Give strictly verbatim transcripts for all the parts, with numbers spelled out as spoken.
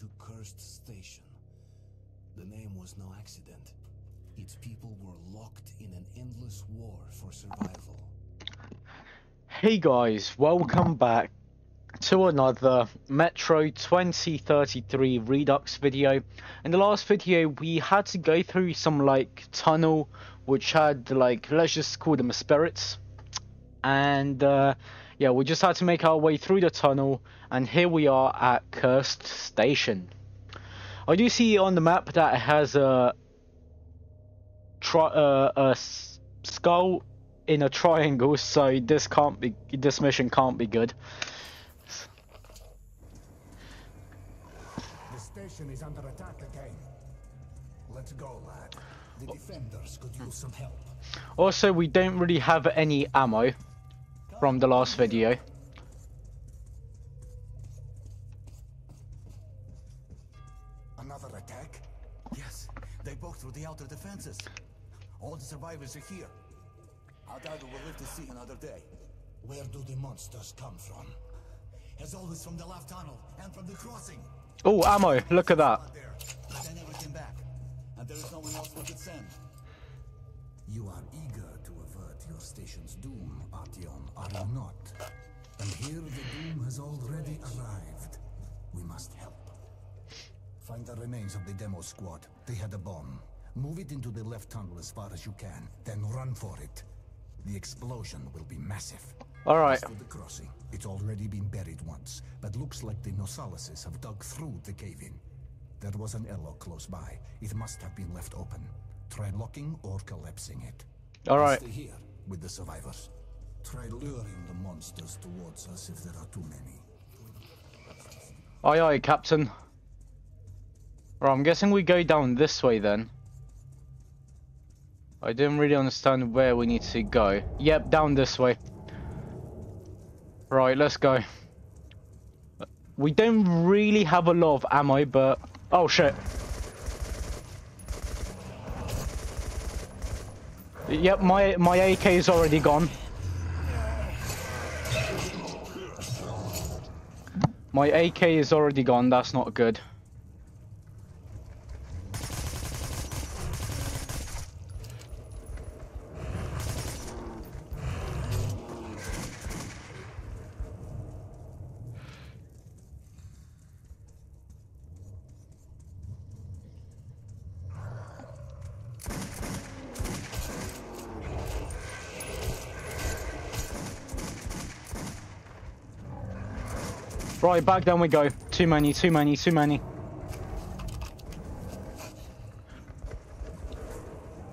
to Cursed Station. The name was no accident. Its people were locked in an endless war for survival. Hey guys, welcome back to another Metro twenty thirty-three Redux video. In the last video we had to go through some like tunnel which had like, let's just call them spirits, and uh, yeah, we just had to make our way through the tunnel, and here we are at Cursed Station. I do see on the map that it has a, tri uh, a skull in a triangle, so this can't be, this mission can't be good. The station is under attack again. Let's go, lad. The defenders could use some help. Also, we don't really have any ammo from the last video. Another attack? Yes, they broke through the outer defenses. All the survivors are here. I doubt we'll live to see another day. Where do the monsters come from? As always, from the left tunnel and from the crossing. Oh, ammo! Look at that. But they never came back, and there is no one else we could send. You are eager to avert your station's doom, Artyom, are you not? And here the doom has already arrived. We must help. Find the remains of the demo squad. They had a bomb. Move it into the left tunnel as far as you can, then run for it. The explosion will be massive. All right. As for the crossing, it's already been buried once, but looks like the nosalises have dug through the cave-in. There was an airlock close by. It must have been left open. Try locking or collapsing it. All right. Stay here with the survivors. Try luring the monsters towards us if there are too many. Aye, aye, Captain. Right, I'm guessing we go down this way then. I didn't really understand where we need to go. Yep, down this way. Right, let's go. We don't really have a lot of ammo, but... Oh, shit. Yep, my, my A K is already gone. My A K is already gone, that's not good. Right, back down we go. Too many, too many, too many.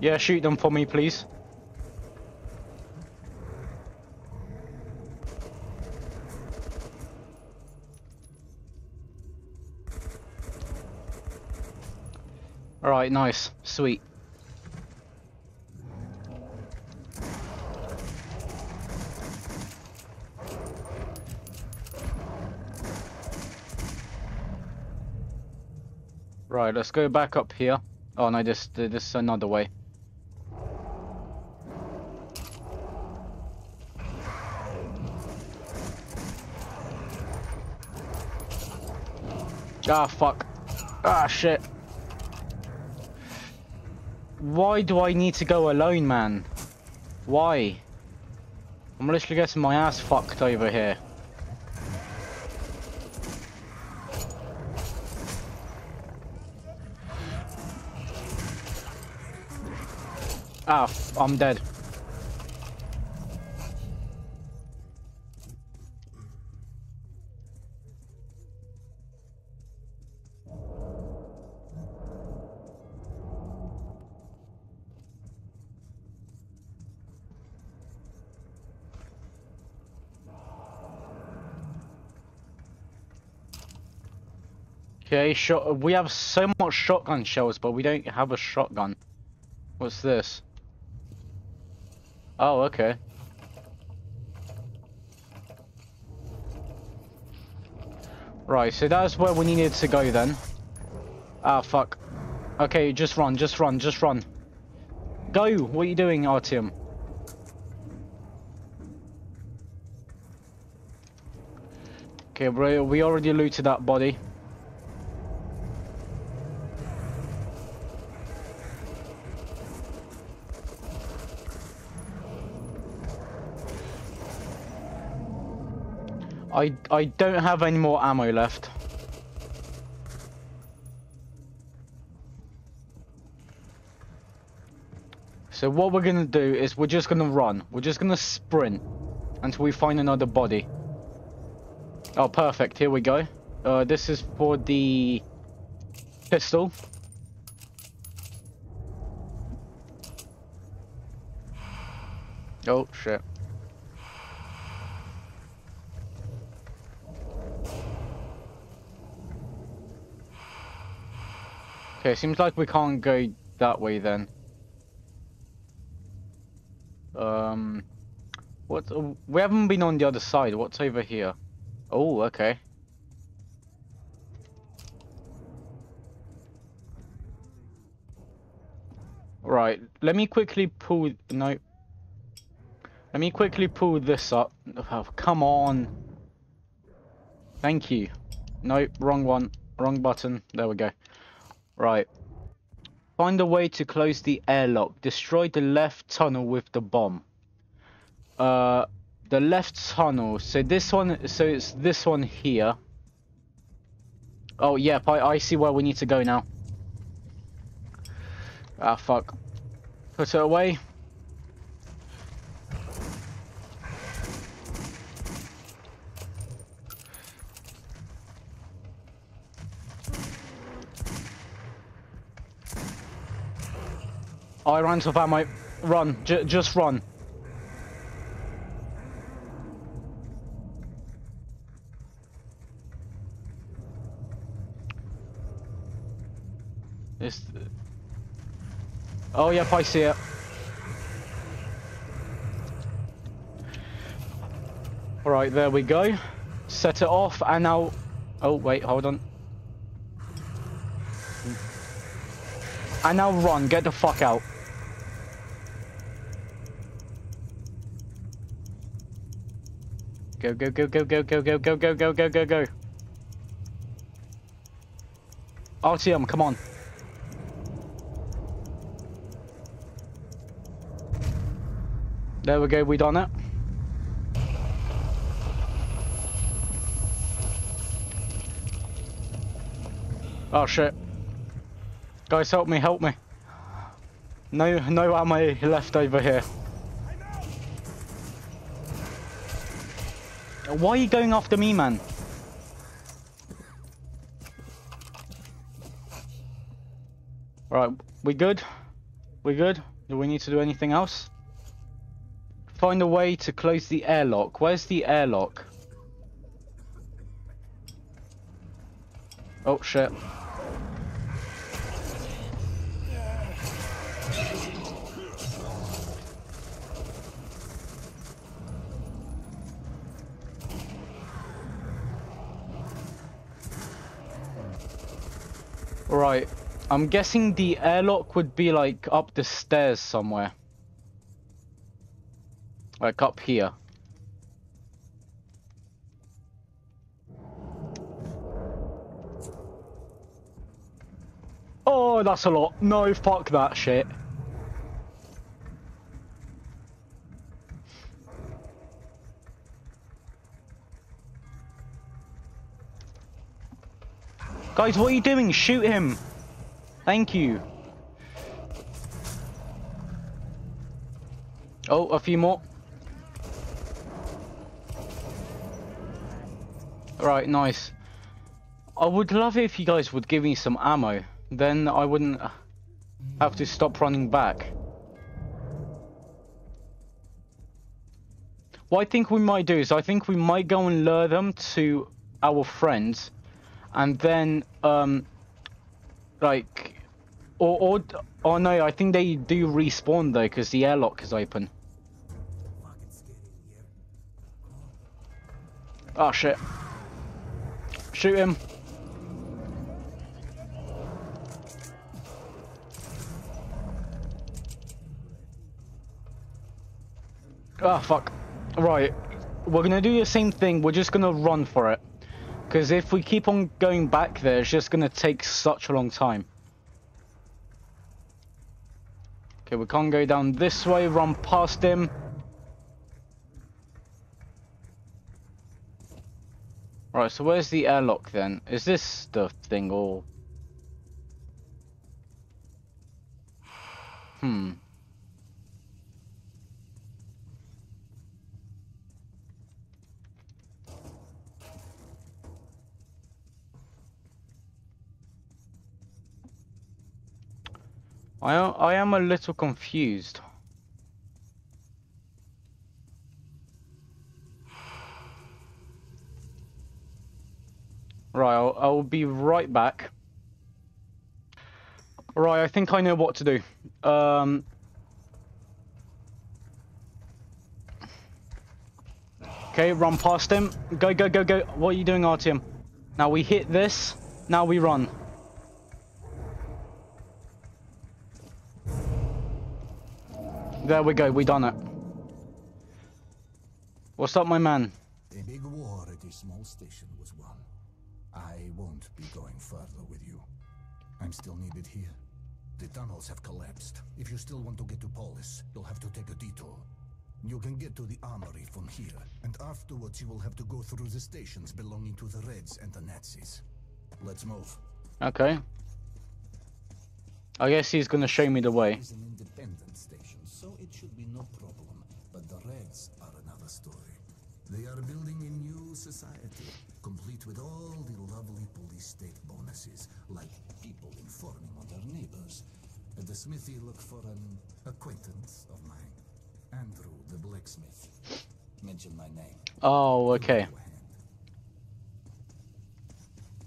Yeah, shoot them for me, please. Alright, nice. Sweet. Right, let's go back up here. Oh no, this this is another way. Ah, fuck. Ah, shit. Why do I need to go alone, man? Why? I'm literally getting my ass fucked over here. Ah, I'm dead. Okay, shot. We have so much shotgun shells, but we don't have a shotgun. What's this? Oh, okay. Right, so that's where we needed to go then. Ah, fuck. Okay, just run, just run, just run. Go! What are you doing, Artyom? Okay, bro, we already looted that body. I I don't have any more ammo left. So what we're gonna do is we're just gonna run. We're just gonna sprint until we find another body. Oh, perfect. Here we go. Uh, this is for the pistol. Oh, shit. Okay, seems like we can't go that way then. Um, what? We haven't been on the other side. What's over here? Oh, okay. Right, let me quickly pull... No. Let me quickly pull this up. Oh, come on. Thank you. No, wrong one. Wrong button. There we go. Right. Find a way to close the airlock. Destroy the left tunnel with the bomb. Uh, the left tunnel. So this one... So it's this one here. Oh, yeah. I, I see where we need to go now. Ah, fuck. Put it away. I ran out of ammo. Run. J just run. This... Oh, yep, I see it. Alright, there we go. Set it off, and now... Oh, wait, hold on. And now run. Get the fuck out. Go, go, go, go, go, go, go, go, go, go, go, go, go. Artyom, come on. There we go, we done it. Oh shit. Guys, help me, help me. No, no ammo left over here. Why are you going after me, man? Right, we good? We good? Do we need to do anything else? Find a way to close the airlock. Where's the airlock? Oh, shit. Right. I'm guessing the airlock would be, like, up the stairs somewhere. Like up here. Oh, that's a lot. No, fuck that shit. Guys, what are you doing? Shoot him. Thank you. Oh, a few more. Right, nice. I would love it if you guys would give me some ammo. Then I wouldn't have to stop running back. What I think we might do is I think we might go and lure them to our friends. And then, um, like... Or, or, oh no, I think they do respawn though, because the airlock is open. Oh shit. Shoot him. Ah, fuck. Right. We're going to do the same thing. We're just going to run for it. Because if we keep on going back there, it's just going to take such a long time. Okay, we can't go down this way. Run past him. Right, so where's the airlock then? Is this the thing or... Hmm. I I am a little confused. Right, I'll, I'll be right back. Right, I think I know what to do. Um, okay, run past him. Go, go, go, go. What are you doing, Artyom? Now we hit this. Now we run. There we go, we done it. What's up, my man? A big war at a small station was won. I won't be going further with you. I'm still needed here. The tunnels have collapsed. If you still want to get to Polis, you'll have to take a detour. You can get to the Armory from here, and afterwards you will have to go through the stations belonging to the Reds and the Nazis. Let's move. Okay. I guess he's gonna show me the way. It's an Independence Station. So it should be no problem, but the Reds are another story. They are building a new society, complete with all the lovely police state bonuses, like people informing on their neighbors. At the smithy, look for an acquaintance of mine, Andrew the blacksmith. Mention my name. Oh, okay.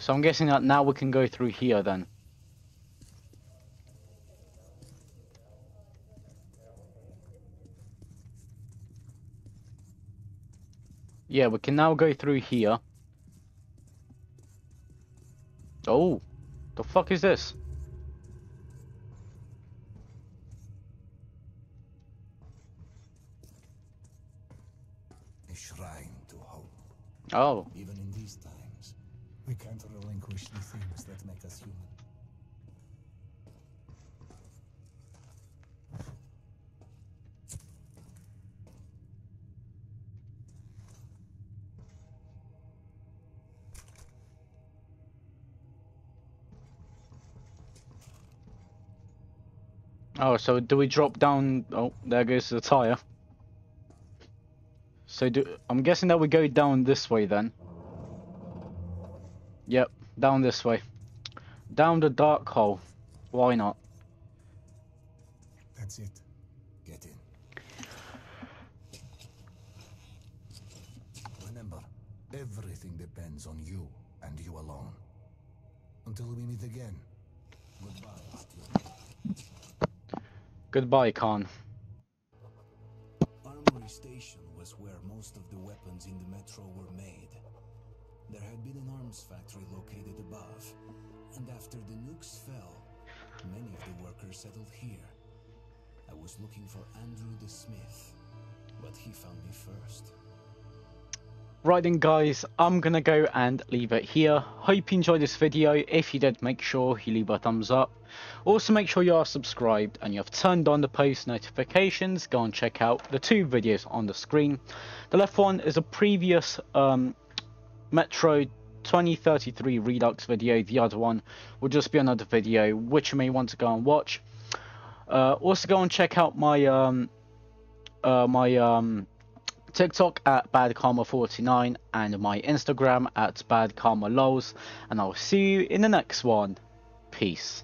So I'm guessing that now we can go through here then. Yeah, we can now go through here. Oh, the fuck is this? A shrine to hope. Oh. Even in these times, we can't relinquish the things that make us human. Oh, so do we drop down? Oh, there goes the tire. So do I'm guessing that we go down this way then. Yep, down this way. Down the dark hole. Why not? That's it. Get in. Remember, everything depends on you and you alone. Until we meet again. Goodbye. Goodbye, Khan. Armory Station was where most of the weapons in the Metro were made. There had been an arms factory located above, and after the nukes fell, many of the workers settled here. I was looking for Andrew the Smith, but he found me first. Right then guys, I'm gonna go and leave it here. Hope you enjoyed this video. If you did, make sure you leave a thumbs up. Also make sure you are subscribed and you have turned on the post notifications. Go and check out the two videos on the screen. The left one is a previous um, Metro twenty thirty-three Redux video. The other one will just be another video which you may want to go and watch. Uh, also go and check out my um, uh, my um, TikTok at bad karma forty-nine and my Instagram at bad karma lols, and I'll see you in the next one. Peace.